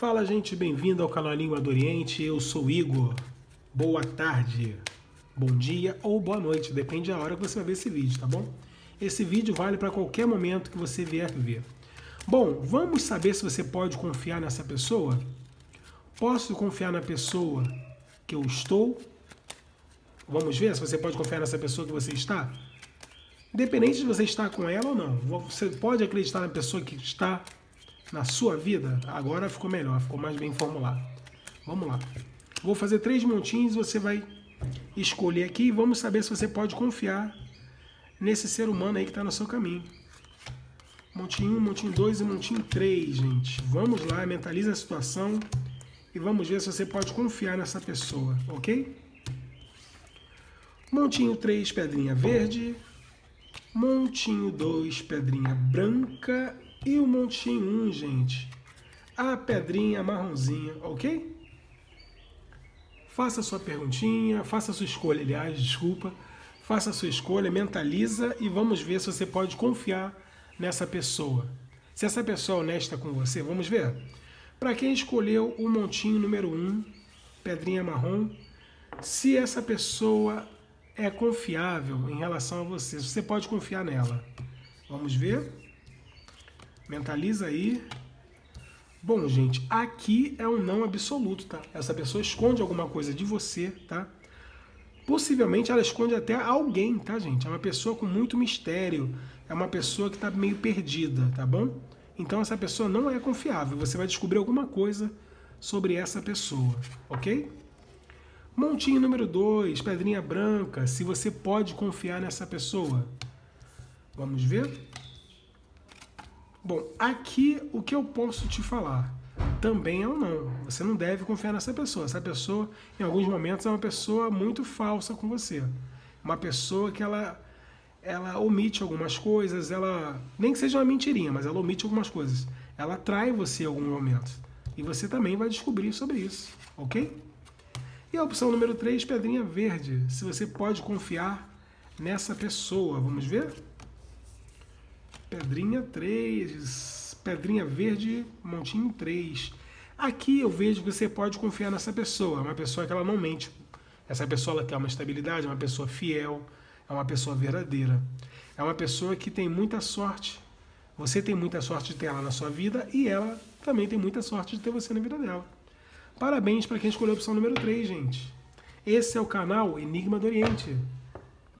Fala, gente, bem-vindo ao canal Língua do Oriente, eu sou Igor. Boa tarde, bom dia ou boa noite, depende da hora que você vai ver esse vídeo, tá bom? Esse vídeo vale para qualquer momento que você vier ver. Bom, vamos saber se você pode confiar nessa pessoa? Posso confiar na pessoa que eu estou? Vamos ver se você pode confiar nessa pessoa que você está? Independente de você estar com ela ou não, você pode acreditar na pessoa que está na sua vida? Agora ficou melhor, ficou mais bem formulado. Vamos lá. Vou fazer três montinhos, você vai escolher aqui e vamos saber se você pode confiar nesse ser humano aí que está no seu caminho. Montinho 1, montinho 2 e montinho 3, gente. Vamos lá, mentaliza a situação e vamos ver se você pode confiar nessa pessoa, ok? Montinho 3, pedrinha verde. Montinho 2, pedrinha branca. E o montinho 1, gente, a pedrinha marronzinha, ok? Faça sua perguntinha, faça sua escolha, aliás, desculpa. Faça sua escolha, mentaliza e vamos ver se você pode confiar nessa pessoa. Se essa pessoa é honesta com você, vamos ver. Para quem escolheu o montinho número 1, pedrinha marrom, se essa pessoa é confiável em relação a você, se você pode confiar nela. Vamos ver? Mentaliza aí. Bom, gente, aqui é um não absoluto, tá? Essa pessoa esconde alguma coisa de você, tá? Possivelmente ela esconde até alguém, tá, gente? É uma pessoa com muito mistério, é uma pessoa que tá meio perdida, tá bom? Então essa pessoa não é confiável, você vai descobrir alguma coisa sobre essa pessoa, ok? Montinho número 2, pedrinha branca, se você pode confiar nessa pessoa. Vamos ver? Bom, aqui o que eu posso te falar também é um não. Você não deve confiar nessa pessoa. Essa pessoa, em alguns momentos, é uma pessoa muito falsa com você. Uma pessoa que ela omite algumas coisas, ela nem que seja uma mentirinha, mas ela omite algumas coisas. Ela trai você em alguns momentos. E você também vai descobrir sobre isso, ok? E a opção número 3, pedrinha verde. Se você pode confiar nessa pessoa. Vamos ver? Pedrinha 3, pedrinha verde, montinho 3. Aqui eu vejo que você pode confiar nessa pessoa. É uma pessoa que ela não mente. Essa pessoa ela tem uma estabilidade, é uma pessoa fiel, é uma pessoa verdadeira. É uma pessoa que tem muita sorte. Você tem muita sorte de ter ela na sua vida e ela também tem muita sorte de ter você na vida dela. Parabéns para quem escolheu a opção número 3, gente. Esse é o canal Enigma do Oriente.